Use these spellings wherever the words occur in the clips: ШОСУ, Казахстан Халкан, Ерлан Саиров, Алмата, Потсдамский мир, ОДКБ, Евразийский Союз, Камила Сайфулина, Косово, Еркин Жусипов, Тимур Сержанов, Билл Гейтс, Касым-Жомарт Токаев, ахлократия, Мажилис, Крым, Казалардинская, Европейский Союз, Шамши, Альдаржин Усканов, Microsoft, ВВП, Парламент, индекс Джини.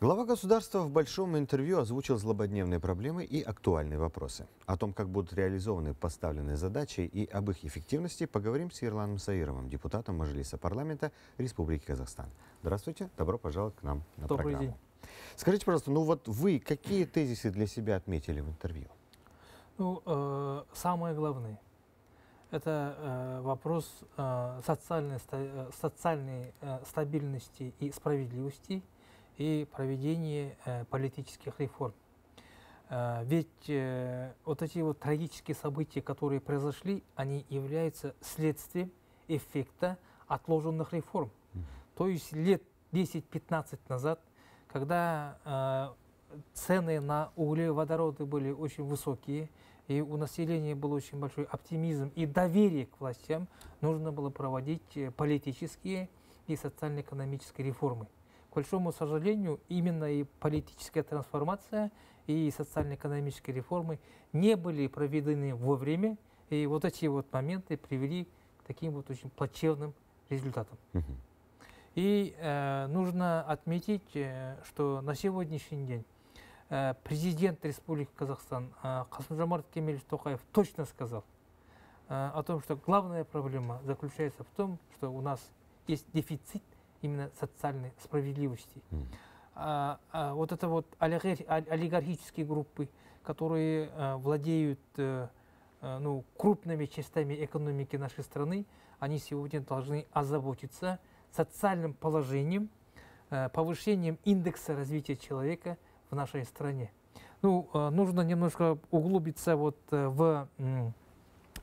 Глава государства в большом интервью озвучил злободневные проблемы и актуальные вопросы. О том, как будут реализованы поставленные задачи и об их эффективности, поговорим с Ерланом Саировым, депутатом Мажилиса парламента Республики Казахстан. Здравствуйте, добро пожаловать к нам на программу. Добрый день. Скажите, пожалуйста, ну вот вы какие тезисы для себя отметили в интервью? Ну, самое главное, это вопрос социальной стабильности и справедливости и проведение политических реформ. Ведь вот эти вот трагические события, которые произошли, они являются следствием эффекта отложенных реформ. То есть лет 10-15 назад, когда цены на углеводороды были очень высокие, и у населения был очень большой оптимизм и доверие к властям, нужно было проводить политические и социально-экономические реформы. К большому сожалению, именно и политическая трансформация, и социально-экономические реформы не были проведены вовремя, и вот эти вот моменты привели к таким вот очень плачевным результатам. И нужно отметить, что на сегодняшний день президент Республики Казахстан Касым-Жомарт Токаев точно сказал о том, что главная проблема заключается в том, что у нас есть дефицит именно социальной справедливости. Вот это вот олигархические группы, которые владеют крупными частями экономики нашей страны, они сегодня должны озаботиться социальным положением, повышением индекса развития человека в нашей стране. Ну, нужно немножко углубиться вот в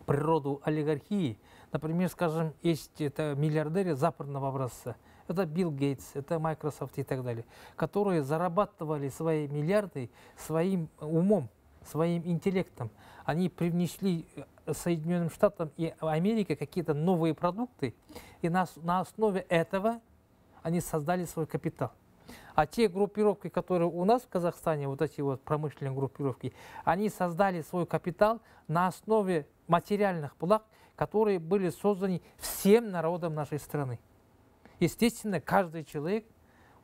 природу олигархии. Например, скажем, есть это миллиардеры западного образца. Это Билл Гейтс, это Microsoft и так далее, которые зарабатывали свои миллиарды своим умом, своим интеллектом. Они привнесли Соединенным Штатам и Америке какие-то новые продукты, и на основе этого они создали свой капитал. А те группировки, которые у нас в Казахстане, вот эти вот промышленные группировки, они создали свой капитал на основе материальных благ, которые были созданы всем народом нашей страны. Естественно, каждый человек,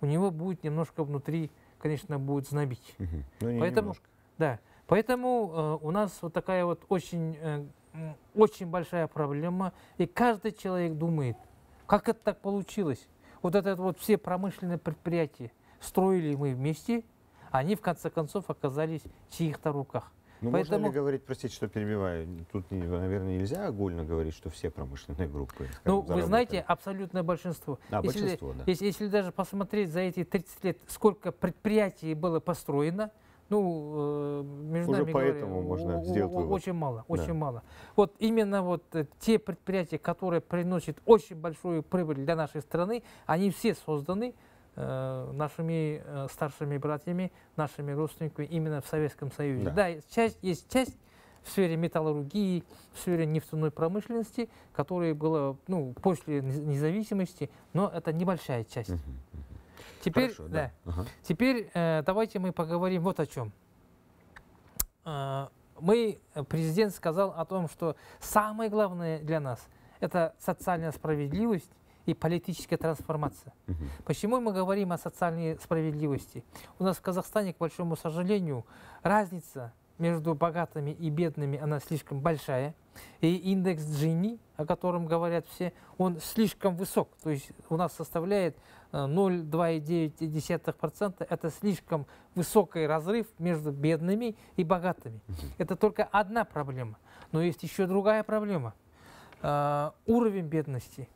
у него будет немножко внутри, конечно, будет знобить. Поэтому у нас вот такая вот очень большая проблема. И каждый человек думает, как это так получилось. Вот это вот все промышленные предприятия строили мы вместе, они в конце концов оказались в чьих-то руках. Ну, поэтому... Можно ли говорить, простите, что перебиваю, тут, наверное, нельзя огульно говорить, что все промышленные группы, скажем, ну, вы знаете, абсолютное большинство. Если даже посмотреть за эти 30 лет, сколько предприятий было построено, ну, между нами поэтому говоря, можно сделать очень мало, очень мало. Вот именно вот те предприятия, которые приносят очень большую прибыль для нашей страны, они все созданы нашими старшими братьями, нашими родственниками именно в Советском Союзе. Да, есть часть в сфере металлургии, в сфере нефтяной промышленности, которая была, ну, после независимости, но это небольшая часть. Теперь, хорошо, Теперь давайте мы поговорим вот о чем. Президент сказал о том, что самое главное для нас – это социальная справедливость и политическая трансформация. Почему мы говорим о социальной справедливости? У нас в Казахстане, к большому сожалению, разница между богатыми и бедными, она слишком большая. И индекс Джини, о котором говорят все, он слишком высок. То есть у нас составляет 0,2% – это слишком высокий разрыв между бедными и богатыми. Это только одна проблема. Но есть еще другая проблема. Уровень бедности.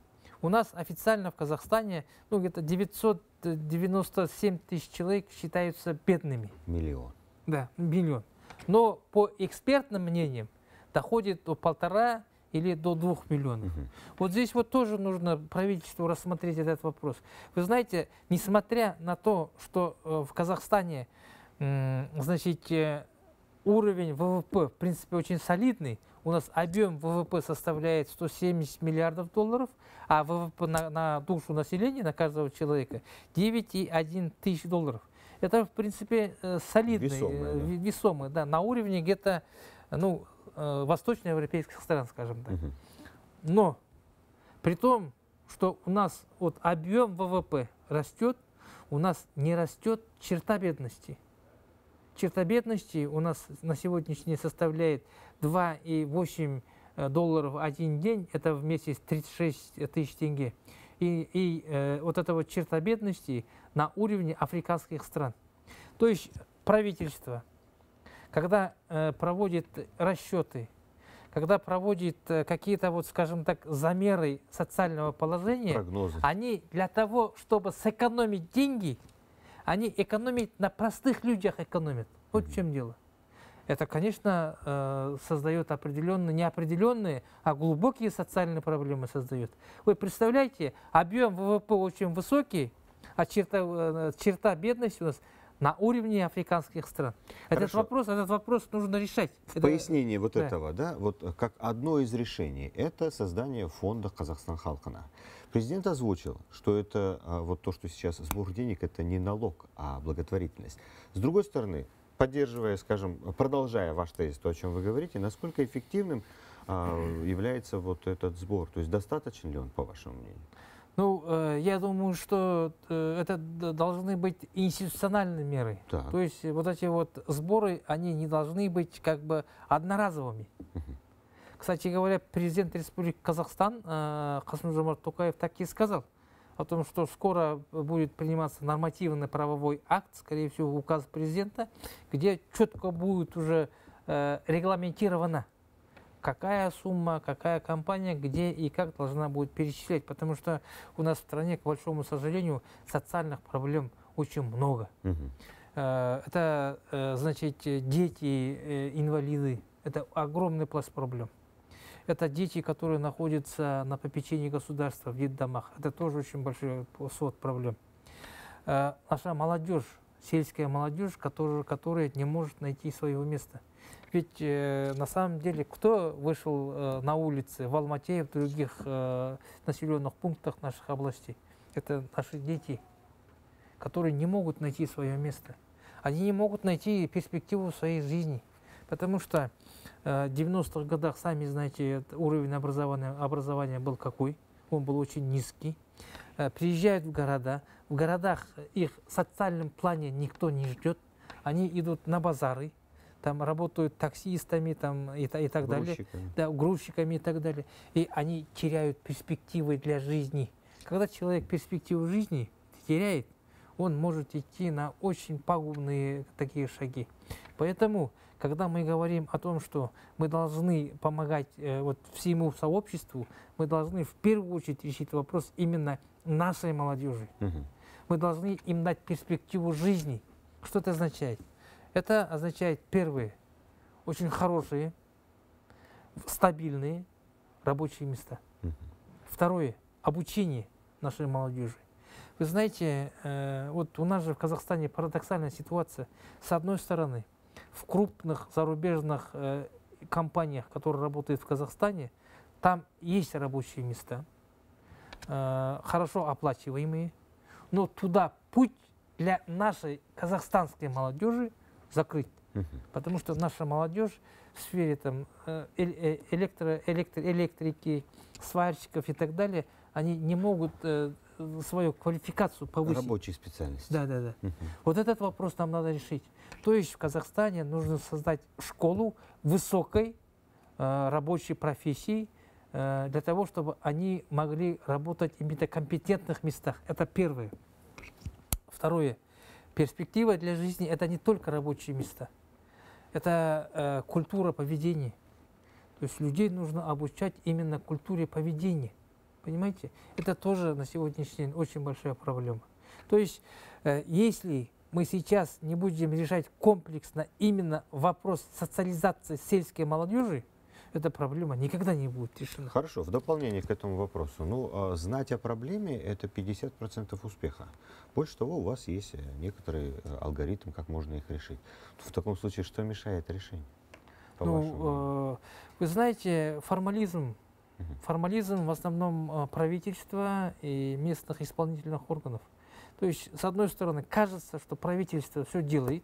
У нас официально в Казахстане где-то 997 тысяч человек считаются бедными. Миллион. Да, миллион. Но по экспертным мнениям доходит до 1,5 или до 2 миллионов. Вот здесь вот тоже нужно правительству рассмотреть этот вопрос. Вы знаете, несмотря на то, что в Казахстане, значит, уровень ВВП, в принципе, очень солидный, у нас объем ВВП составляет 170 миллиардов долларов, а ВВП на душу населения, на каждого человека, 9,1 тысяч долларов. Это, в принципе, солидный, весомый, да, на уровне где-то, ну, восточноевропейских стран, скажем так. Но при том, что у нас вот объем ВВП растет, у нас не растет черта бедности. Черта бедности у нас на сегодняшний день составляет 2,8 долларов один день, это в месяц 36 тысяч тенге. И вот эта вот черта бедности на уровне африканских стран. То есть правительство, когда проводит расчеты, когда проводит какие-то, вот, скажем так, замеры социального положения, прогнозы, они для того, чтобы сэкономить деньги, они экономят на простых людях экономят. Вот в чем дело. Это, конечно, создает определенные, не определенные, а глубокие социальные проблемы создает. Вы представляете, объем ВВП очень высокий, а черта бедности у нас на уровне африканских стран. Этот вопрос нужно решать. Пояснение это, этого, вот как одно из решений, это создание фонда Казахстан Халкана. Президент озвучил, что это вот то, что сейчас сбор денег, это не налог, а благотворительность. С другой стороны, поддерживая, скажем, продолжая ваш тезис, то, о чем вы говорите, насколько эффективным является вот этот сбор? То есть достаточен ли он, по вашему мнению? Ну, я думаю, что это должны быть институциональные меры. Так. То есть вот эти вот сборы, они не должны быть как бы одноразовыми. Кстати говоря, президент Республики Казахстан Касым-Жомарт Токаев так и сказал о том, что скоро будет приниматься нормативно-правовой акт, скорее всего, указ президента, где четко будет уже регламентировано, какая сумма, какая компания, где и как должна будет перечислять. Потому что у нас в стране, к большому сожалению, социальных проблем очень много. Это, значит, дети, инвалиды. Это огромный пласт проблем. Это дети, которые находятся на попечении государства в детдомах. Это тоже очень большой сот проблем. Наша молодежь, сельская молодежь, которая не может найти своего места. Ведь на самом деле, кто вышел на улицы в Алмате и в других населенных пунктах наших областей? Это наши дети, которые не могут найти свое место. Они не могут найти перспективу своей жизни. Потому что в 90-х годах, сами знаете, уровень образования был какой? Он был очень низкий. Приезжают в города. В городах их в социальном плане никто не ждет. Они идут на базары. Там работают таксистами там, и так далее. Да, грузчиками и так далее. И они теряют перспективы для жизни. Когда человек перспективу жизни теряет, он может идти на очень пагубные такие шаги. Поэтому, когда мы говорим о том, что мы должны помогать вот, всему сообществу, мы должны в первую очередь решить вопрос именно нашей молодежи. Мы должны им дать перспективу жизни. Что это означает? Это означает, первое, очень хорошие, стабильные рабочие места. Второе, обучение нашей молодежи. Вы знаете, вот у нас же в Казахстане парадоксальная ситуация. С одной стороны, в крупных зарубежных компаниях, которые работают в Казахстане, там есть рабочие места, хорошо оплачиваемые, но туда путь для нашей казахстанской молодежи закрыть. Потому что наша молодежь в сфере там, электрики, сварщиков и так далее, они не могут свою квалификацию повысить. Рабочие специальности. Да. Вот этот вопрос нам надо решить. То есть в Казахстане нужно создать школу высокой рабочей профессии для того, чтобы они могли работать именно в компетентных местах. Это первое. Второе. Перспектива для жизни – это не только рабочие места, это культура поведения. То есть людей нужно обучать именно культуре поведения. Понимаете? Это тоже на сегодняшний день очень большая проблема. То есть если мы сейчас не будем решать комплексно именно вопрос социализации сельской молодежи, эта проблема никогда не будет решена. Хорошо. В дополнение к этому вопросу. Ну, знать о проблеме – это 50% успеха. Больше того, у вас есть некоторый алгоритм, как можно их решить. В таком случае, что мешает решению? Ну, вы знаете, формализм. Формализм в основном правительства и местных исполнительных органов. То есть, с одной стороны, кажется, что правительство все делает.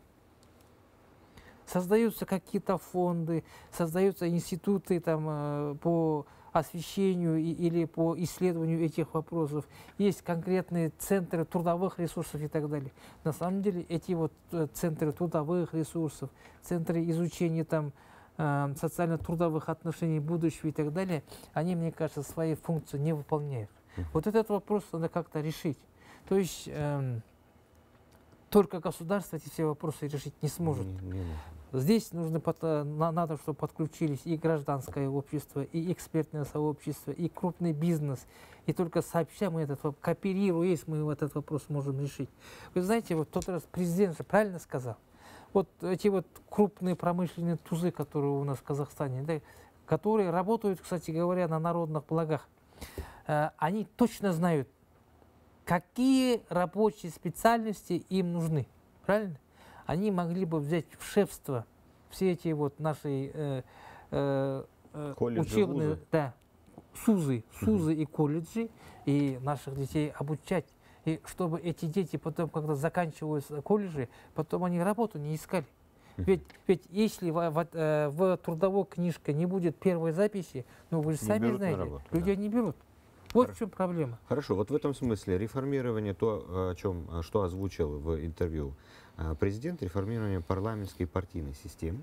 Создаются какие-то фонды, создаются институты там, по освещению или по исследованию этих вопросов, есть конкретные центры трудовых ресурсов и так далее. На самом деле эти вот центры трудовых ресурсов, центры изучения там социально-трудовых отношений будущего и так далее, они, мне кажется, свои функции не выполняют. Вот этот вопрос надо как-то решить. То есть только государство эти все вопросы решить не сможет. Здесь нужно, надо, чтобы подключились и гражданское общество, и экспертное сообщество, и крупный бизнес. И только сообща мы этот вопрос, кооперируясь, мы этот вопрос можем решить. Вы знаете, вот тот раз президент же правильно сказал. Вот эти вот крупные промышленные тузы, которые у нас в Казахстане, да, которые работают, кстати говоря, на народных благах, они точно знают, какие рабочие специальности им нужны. Правильно? Они могли бы взять в шефство все эти вот наши учебные вузы. Да, СУЗы и колледжи, и наших детей обучать. И чтобы эти дети потом, когда заканчиваются колледжи, потом они работу не искали. Ведь если в трудовой книжке не будет первой записи, ну вы же сами знаете, людей не берут. Вот в чем проблема. Хорошо, вот в этом смысле реформирование, то, что озвучил в интервью президент, реформирование парламентской и партийной системы.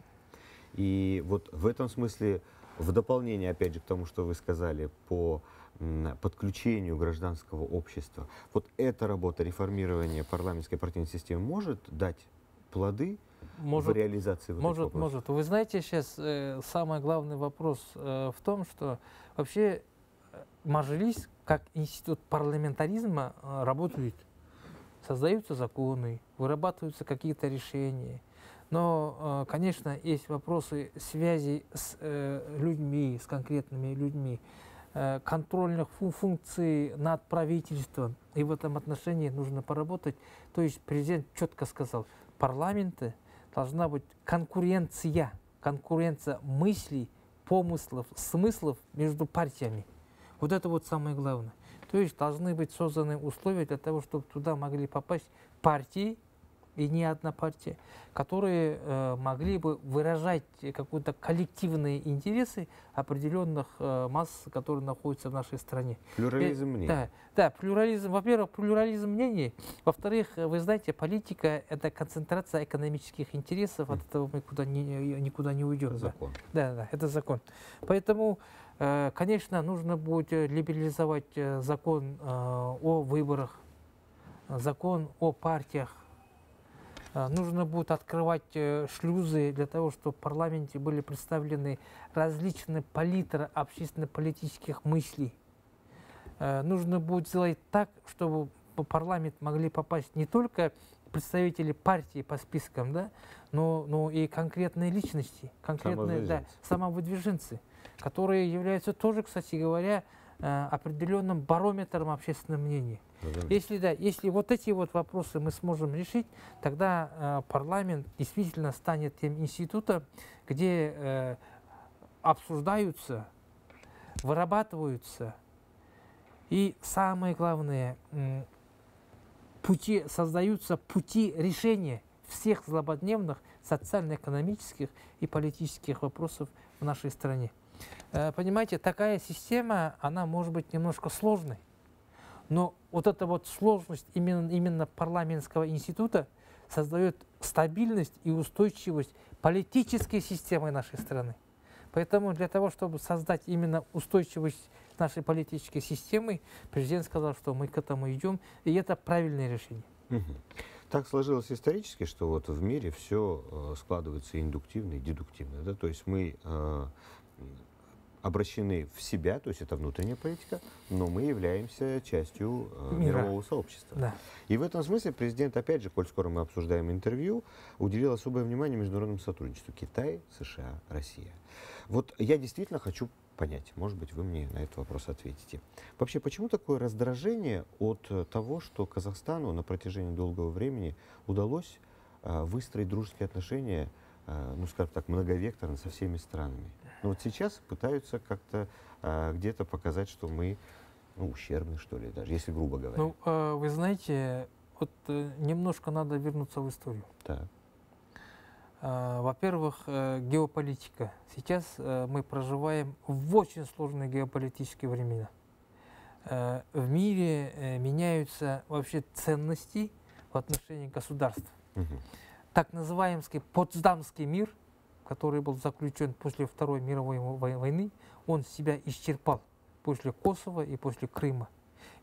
И вот в этом смысле, в дополнение, опять же, к тому, что вы сказали по подключению гражданского общества, вот эта работа реформирования парламентской и партийной системы может дать плоды в реализации вот этих вопросов? Может. Вы знаете, сейчас самый главный вопрос в том, что вообще Мажилис, как институт парламентаризма, работает. Создаются законы, вырабатываются какие-то решения. Но, конечно, есть вопросы связи с людьми, с конкретными людьми, контрольных функций над правительством. И в этом отношении нужно поработать. То есть президент четко сказал, парламенты должна быть конкуренция мыслей, помыслов, смыслов между партиями. Вот это вот самое главное. То есть должны быть созданы условия для того, чтобы туда могли попасть партии, и не одна партия, которые могли бы выражать какие-то коллективные интересы определенных масс, которые находятся в нашей стране. Плюрализм мнений. Да, плюрализм. Во-первых, плюрализм мнений. Во-вторых, вы знаете, политика – это концентрация экономических интересов, от этого мы никуда не уйдем. Это закон. Да, это закон. Поэтому, конечно, нужно будет либерализовать закон о выборах, закон о партиях. Нужно будет открывать шлюзы для того, чтобы в парламенте были представлены различные палитры общественно-политических мыслей. Нужно будет сделать так, чтобы в парламент могли попасть не только представители партии по спискам, да, но и конкретные личности, конкретные самовыдвиженцы, которые являются тоже, кстати говоря, определенным барометром общественного мнения. Если вот эти вот вопросы мы сможем решить, тогда парламент действительно станет тем институтом, где обсуждаются, вырабатываются и, самое главное, создаются пути решения всех злободневных социально-экономических и политических вопросов в нашей стране. Понимаете, такая система, она может быть немножко сложной, но вот эта вот сложность именно парламентского института создает стабильность и устойчивость политической системы нашей страны. Поэтому для того, чтобы создать именно устойчивость нашей политической системы, президент сказал, что мы к этому идем, и это правильное решение. Так сложилось исторически, что вот в мире все складывается индуктивно и дедуктивно. Да? То есть мы обращены в себя, то есть это внутренняя политика, но мы являемся частью мирового сообщества. Да. И в этом смысле президент, опять же, коль скоро мы обсуждаем интервью, уделил особое внимание международному сотрудничеству: Китай, США, Россия. Вот я действительно хочу понять, может быть, вы мне на этот вопрос ответите. Вообще, почему такое раздражение от того, что Казахстану на протяжении долгого времени удалось выстроить дружеские отношения, ну, скажем так, многовекторно со всеми странами? Но вот сейчас пытаются как-то где-то показать, что мы, ну, ущербны, что ли, даже, если грубо говоря. Ну, вы знаете, вот немножко надо вернуться в историю. Да. Во-первых, геополитика. Сейчас мы проживаем в очень сложные геополитические времена. В мире меняются вообще ценности в отношении государств. Так называемый Потсдамский мир, который был заключен после Второй мировой войны, он себя исчерпал после Косово и после Крыма.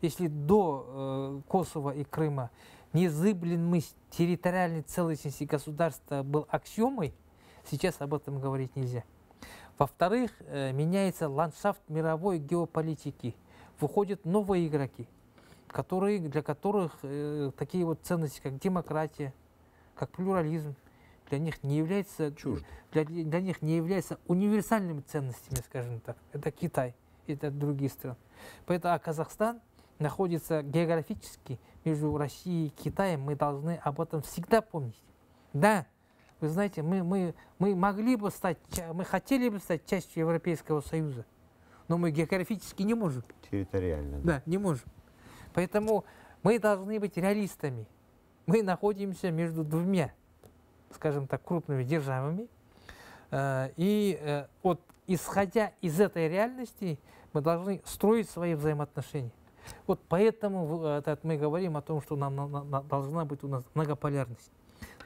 Если до Косово и Крыма незыблемость территориальной целостности государства был аксиомой, сейчас об этом говорить нельзя. Во-вторых, меняется ландшафт мировой геополитики. Выходят новые игроки, для которых такие вот ценности, как демократия, как плюрализм, для них не являются универсальными ценностями, скажем так. Это Китай, это другие страны. Поэтому Казахстан находится географически между Россией и Китаем. Мы должны об этом всегда помнить. Да, вы знаете, мы хотели бы стать частью Европейского Союза, но мы географически не можем. Территориально. Да, не можем. Поэтому мы должны быть реалистами. Мы находимся между двумя, скажем так, крупными державами. И вот исходя из этой реальности, мы должны строить свои взаимоотношения. Вот поэтому мы говорим о том, что должна быть у нас многополярность.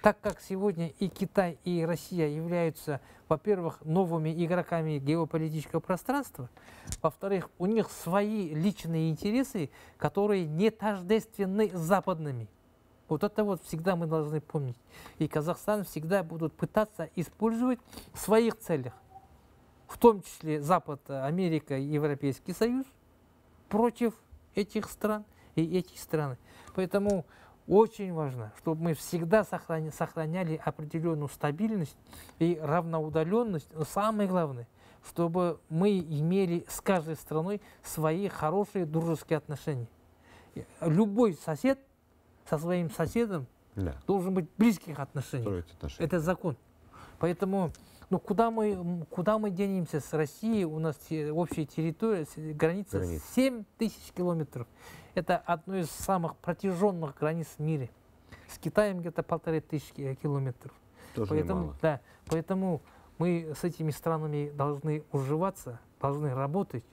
Так как сегодня и Китай, и Россия являются, во-первых, новыми игроками геополитического пространства, во-вторых, у них свои личные интересы, которые не тождественны с западными. Вот это вот всегда мы должны помнить. И Казахстан всегда будут пытаться использовать в своих целях, в том числе Запад, Америка и Европейский Союз, против этих стран и этих стран. Поэтому очень важно, чтобы мы всегда сохраняли определенную стабильность и равноудаленность. Но самое главное, чтобы мы имели с каждой страной свои хорошие дружеские отношения. Любой сосед со своим соседом должен быть в близких отношениях. Это закон. Поэтому куда мы денемся с Россией? У нас общая территория, граница 7000 километров. Это одно из самых протяженных границ в мире. С Китаем где-то 1500 километров. Тоже немало. Поэтому мы с этими странами должны уживаться, должны работать.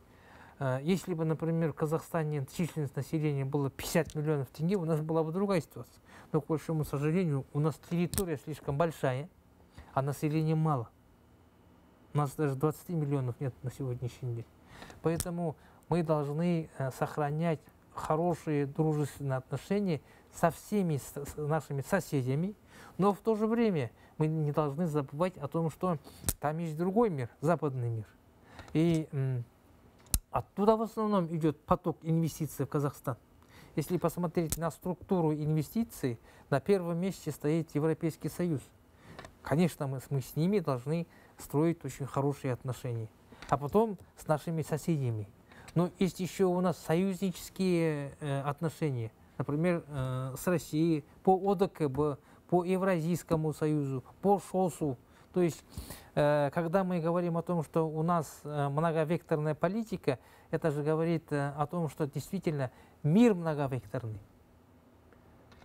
Если бы, например, в Казахстане численность населения было 50 миллионов тенге, у нас была бы другая ситуация. Но, к большому сожалению, у нас территория слишком большая, а населения мало. У нас даже 20 миллионов нет на сегодняшний день. Поэтому мы должны сохранять хорошие дружественные отношения со всеми нашими соседями, но в то же время мы не должны забывать о том, что там есть другой мир, западный мир. И оттуда в основном идет поток инвестиций в Казахстан. Если посмотреть на структуру инвестиций, на первом месте стоит Европейский Союз. Конечно, мы с ними должны строить очень хорошие отношения. А потом с нашими соседями. Но есть еще у нас союзнические отношения. Например, с Россией по ОДКБ, по Евразийскому Союзу, по ШОСУ. То есть, когда мы говорим о том, что у нас многовекторная политика, это же говорит о том, что действительно мир многовекторный.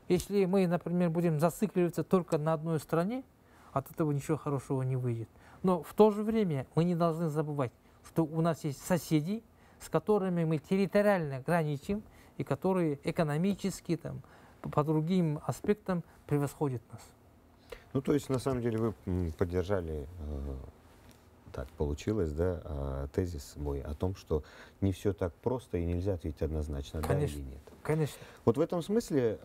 Если мы, например, будем зацикливаться только на одной стране, от этого ничего хорошего не выйдет. Но в то же время мы не должны забывать, что у нас есть соседи, с которыми мы территориально граничим, и которые экономически, по другим аспектам превосходят нас. Ну, то есть, на самом деле, вы поддержали, так получилось, да, тезис мой о том, что не все так просто и нельзя ответить однозначно, конечно, да или нет. Конечно. Вот в этом смысле,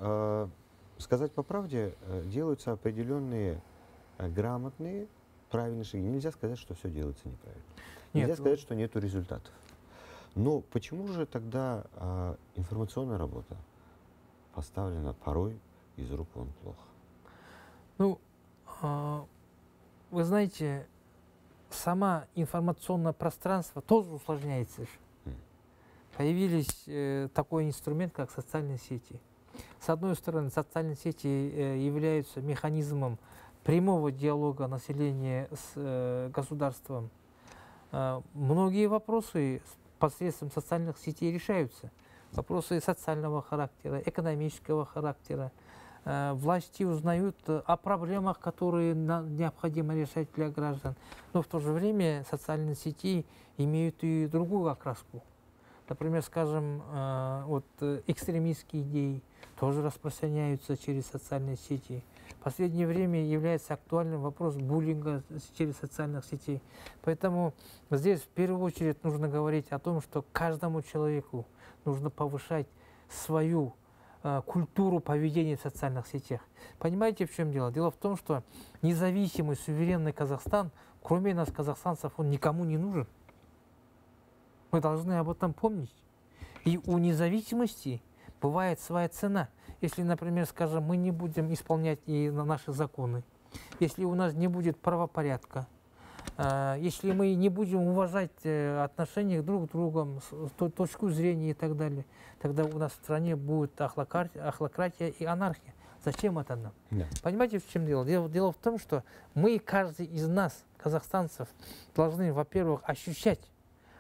сказать по правде, делаются определенные грамотные, правильные шаги. Нельзя сказать, что все делается неправильно. Нельзя сказать, что нету результатов. Но почему же тогда информационная работа поставлена порой из рук вон плохо? Ну, вы знаете, сама информационное пространство тоже усложняется. Появились такой инструмент, как социальные сети. С одной стороны, социальные сети являются механизмом прямого диалога населения с государством. Многие вопросы посредством социальных сетей решаются. Вопросы социального характера, экономического характера, власти узнают о проблемах, которые необходимо решать для граждан. Но в то же время социальные сети имеют и другую окраску. Например, скажем, вот экстремистские идеи тоже распространяются через социальные сети. В последнее время является актуальным вопрос буллинга через социальных сетей. Поэтому здесь в первую очередь нужно говорить о том, что каждому человеку нужно повышать свою культуру поведения в социальных сетях. Понимаете, в чем дело? Дело в том, что независимый, суверенный Казахстан, кроме нас, казахстанцев, он никому не нужен. Мы должны об этом помнить. И у независимости бывает своя цена. Если, например, скажем, мы не будем исполнять и наши законы, если у нас не будет правопорядка, если мы не будем уважать отношения друг к другу, точку зрения и так далее, тогда у нас в стране будет ахлократия и анархия. Зачем это нам? Да. Понимаете, в чем дело? Дело в том, что мы, каждый из нас, казахстанцев, должны, во-первых, ощущать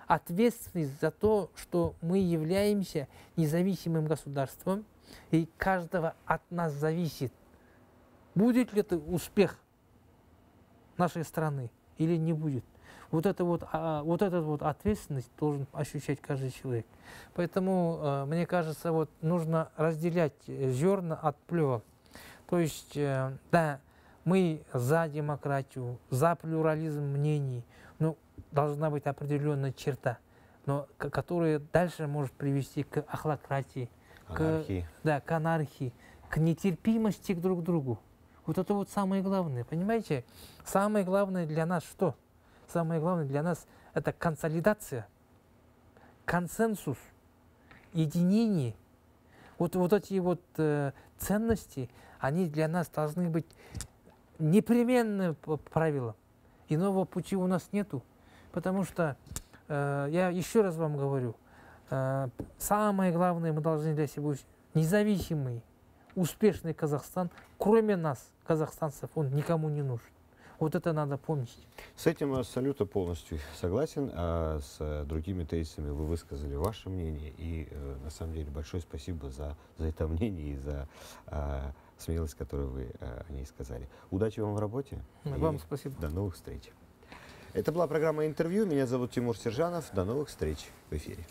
ответственность за то, что мы являемся независимым государством, и каждого от нас зависит, будет ли это успех нашей страны или не будет. Вот эту ответственность должен ощущать каждый человек. Поэтому, мне кажется, вот нужно разделять зерна от плевок. То есть, да, мы за демократию, за плюрализм мнений, но должна быть определенная черта, но которая дальше может привести к ахлократии, к анархии, к нетерпимости друг к другу. Вот это вот самое главное, понимаете? Самое главное для нас что? Самое главное для нас – это консолидация, консенсус, единение. Вот эти ценности, они для нас должны быть непременным правилом. Иного пути у нас нету, потому что, я еще раз вам говорю, самое главное, мы должны для себя независимый, успешный Казахстан, кроме нас, казахстанцев, он никому не нужен. Вот это надо помнить. С этим абсолютно полностью согласен, а с другими тезисами вы высказали ваше мнение. И на самом деле большое спасибо за это мнение и за смелость, которую вы о ней сказали. Удачи вам в работе. Вам спасибо. До новых встреч. Это была программа «Интервью». Меня зовут Тимур Сержанов. До новых встреч в эфире.